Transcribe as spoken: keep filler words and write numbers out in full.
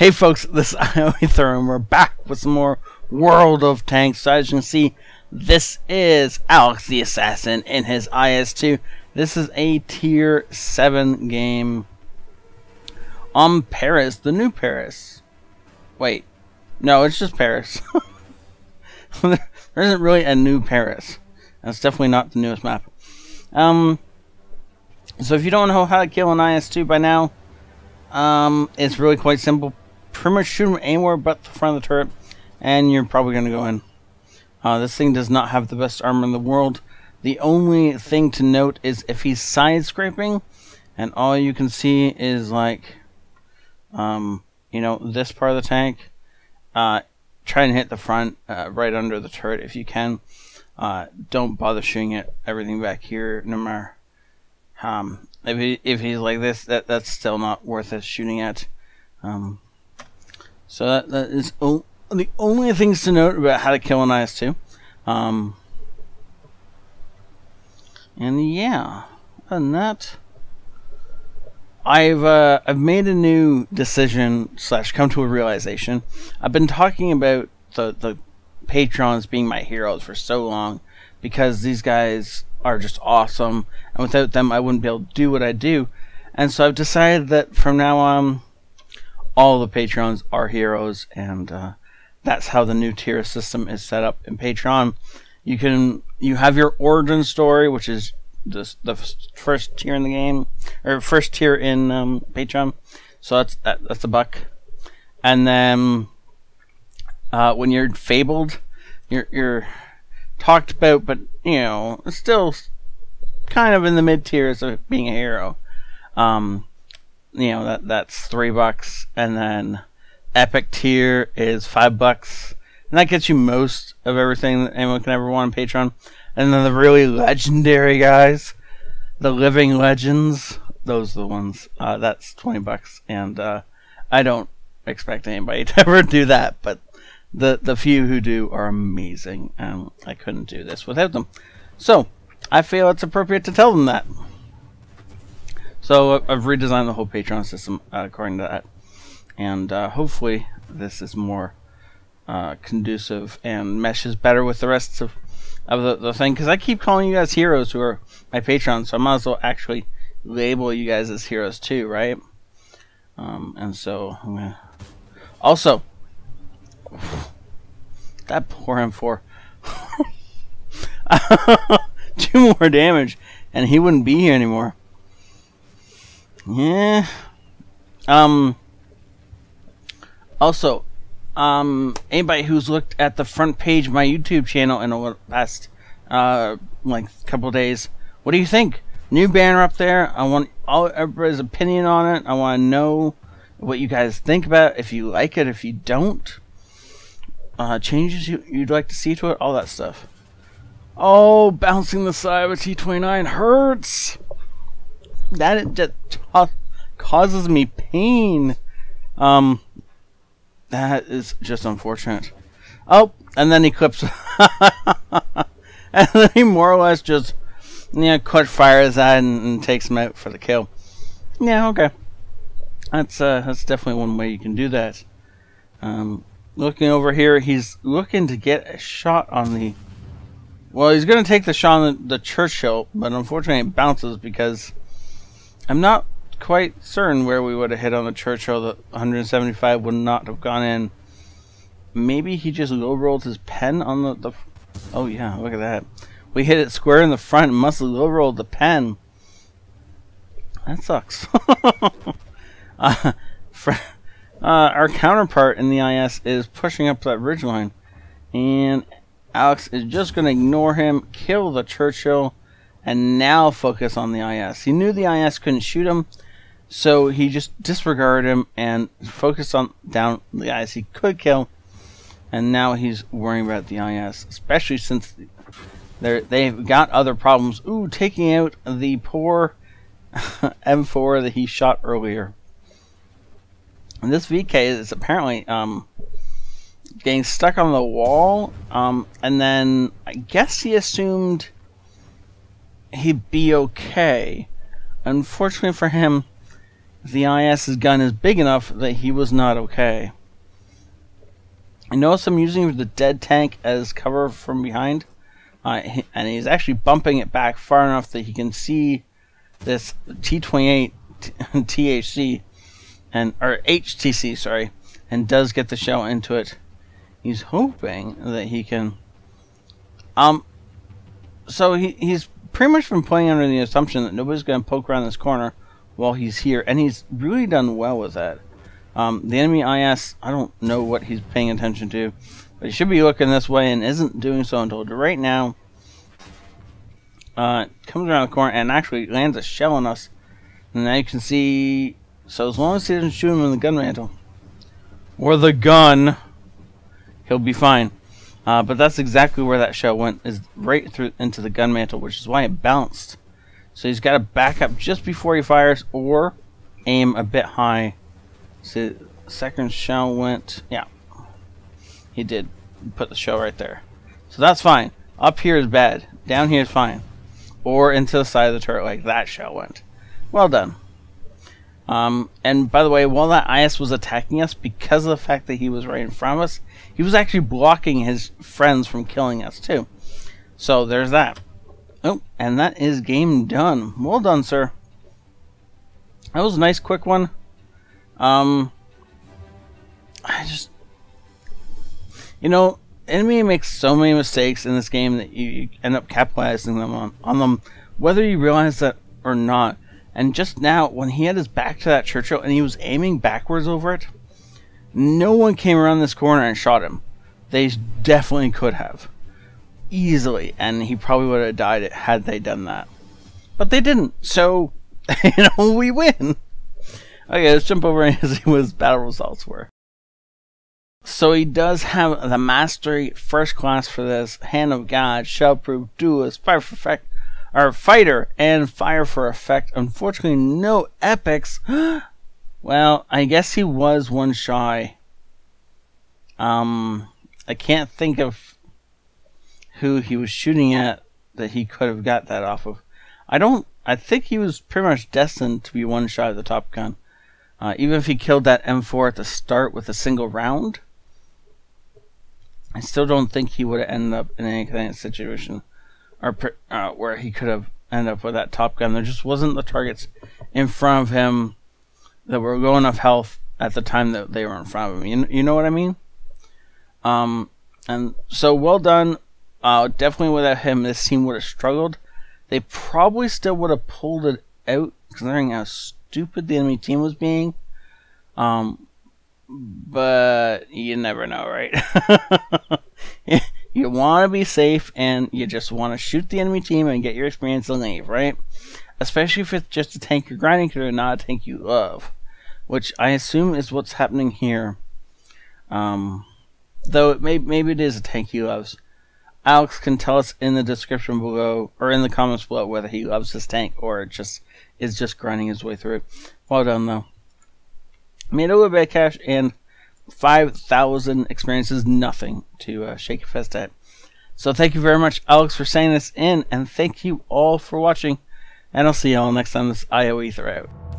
Hey folks, this is ioEther and we're back with some more World of Tanks. So as you can see, this is Alex the Assassin in his I S two. This is a tier seven game on Paris, the new Paris. Wait, no, it's just Paris. There isn't really a new Paris. That's definitely not the newest map. Um, so if you don't know how to kill an I S two by now, um, it's really quite simple. Pretty much shoot him anywhere but the front of the turret, and you're probably going to go in. Uh, this thing does not have the best armor in the world. The only thing to note is if he's side scraping, and all you can see is like, um, you know, this part of the tank. Uh, try and hit the front, uh, right under the turret if you can. Uh, don't bother shooting at everything back here, no matter. Um, if he, if he's like this, that that's still not worth us shooting at. Um. So that, that is o the only things to note about how to kill an I S two. Um, and yeah, other than that, I've uh, I've made a new decision slash come to a realization. I've been talking about the the Patreons being my heroes for so long because these guys are just awesome, and without them, I wouldn't be able to do what I do. And so I've decided that from now on, all the Patreons are heroes, and uh, that's how the new tier system is set up in Patreon. You can you have your origin story, which is this, the first tier in the game, or first tier in um, Patreon. So that's that, that's a buck, and then uh, when you're fabled, you're you're talked about, but you know still kind of in the mid tiers of being a hero. Um, You know that that's three bucks, and then epic tier is five bucks, and that gets you most of everything that anyone can ever want on Patreon. And then the really legendary guys, the living legends, those are the ones. Uh, that's twenty bucks, and uh, I don't expect anybody to ever do that. But the the few who do are amazing, and I couldn't do this without them. So I feel it's appropriate to tell them that. So I've redesigned the whole Patreon system uh, according to that, and uh, hopefully this is more uh, conducive and meshes better with the rest of, of the, the thing, because I keep calling you guys heroes who are my Patreons, so I might as well actually label you guys as heroes too, right? Um, and so I'm gonna... Also, that poor M four. Two more damage and he wouldn't be here anymore. Yeah. Um. Also, um, anybody who's looked at the front page of my YouTube channel in the past, uh, like couple days, what do you think? New banner up there. I want all everybody's opinion on it. I want to know what you guys think about it, if you like it, if you don't, uh, changes you you'd like to see to it, all that stuff. Oh, bouncing the side of a T twenty-nine hurts. That it just causes me pain. Um, that is just unfortunate. Oh, and then he clips, and then he more or less just, you know, cut fires at and, and takes him out for the kill. Yeah, okay. That's uh, that's definitely one way you can do that. Um, looking over here, he's looking to get a shot on the. Well, he's going to take the shot on the, the Churchill, but unfortunately, it bounces because. I'm not quite certain where we would have hit on the Churchill. The one seventy-five would not have gone in. Maybe he just low-rolled his pen on the, the... Oh, yeah, look at that. We hit it square in the front and must have low-rolled the pen. That sucks. uh, for, uh, our counterpart in the I S is pushing up that ridgeline. And Alex is just going to ignore him, kill the Churchill, and now focus on the I S. He knew the I S couldn't shoot him, so he just disregarded him and focused on down the I S he could kill, and now he's worrying about the I S, especially since they've got other problems. Ooh, taking out the poor M four that he shot earlier. And this V K is apparently um, getting stuck on the wall, um, and then I guess he assumed he'd be okay. Unfortunately for him, the IS's gun is big enough that he was not okay. And notice I'm using the dead tank as cover from behind, uh, and he's actually bumping it back far enough that he can see this T twenty-eight T H C and or H T C, sorry, and does get the shell into it. He's hoping that he can. Um, so he he's pretty much been playing under the assumption that nobody's going to poke around this corner while he's here, and he's really done well with that. Um, the enemy I S, I don't know what he's paying attention to, but he should be looking this way and isn't doing so until right now. Uh, comes around the corner and actually lands a shell on us. And now you can see, so as long as he doesn't shoot him in the gun mantle, or the gun, he'll be fine. Uh, but that's exactly where that shell went, is right through into the gun mantle, which is why it bounced. So he's got to back up just before he fires, or aim a bit high. So second shell went, yeah, he did put the shell right there. So that's fine. Up here is bad. Down here is fine. Or into the side of the turret like that shell went. Well done. Um, and by the way, while that I S was attacking us, because of the fact that he was right in front of us, he was actually blocking his friends from killing us too. So there's that. Oh, and that is game done. Well done, sir. That was a nice quick one. Um, I just, you know, enemy makes so many mistakes in this game that you, you end up capitalizing them on, on them, whether you realize that or not. And just now, when he had his back to that Churchill and he was aiming backwards over it, no one came around this corner and shot him. They definitely could have. Easily. And he probably would have died had they done that. But they didn't. So, you know, we win. Okay, let's jump over and see what his battle results were. So he does have the mastery first class for this, hand of God, shellproof, duelist, fire for effect, or fighter and fire for effect. Unfortunately, no epics. Well, I guess he was one shy. Um, I can't think of who he was shooting at that he could have got that off of. I don't. I think he was pretty much destined to be one shy of the top gun. Uh, even if he killed that M four at the start with a single round, I still don't think he would have ended up in any kind of situation or uh, where he could have ended up with that top gun. There just wasn't the targets in front of him that were low enough health at the time that they were in front of him. You, you know what I mean? Um, and so well done. Uh, definitely without him, this team would have struggled. They probably still would have pulled it out, considering how stupid the enemy team was being, um, but you never know, right? You want to be safe, and you just want to shoot the enemy team and get your experience and leave, right? Especially if it's just a tank you're grinding through, not a tank you love, which I assume is what's happening here. Um, though it may, maybe it is a tank he loves. Alex can tell us in the description below, or in the comments below, whether he loves this tank or just is just grinding his way through. Well done, though. Made a little bit of cash and five thousand experiences, nothing to uh, shake your fist at. So thank you very much, Alex, for sending this in, and thank you all for watching, and I'll see you all next time. This is ioEther out.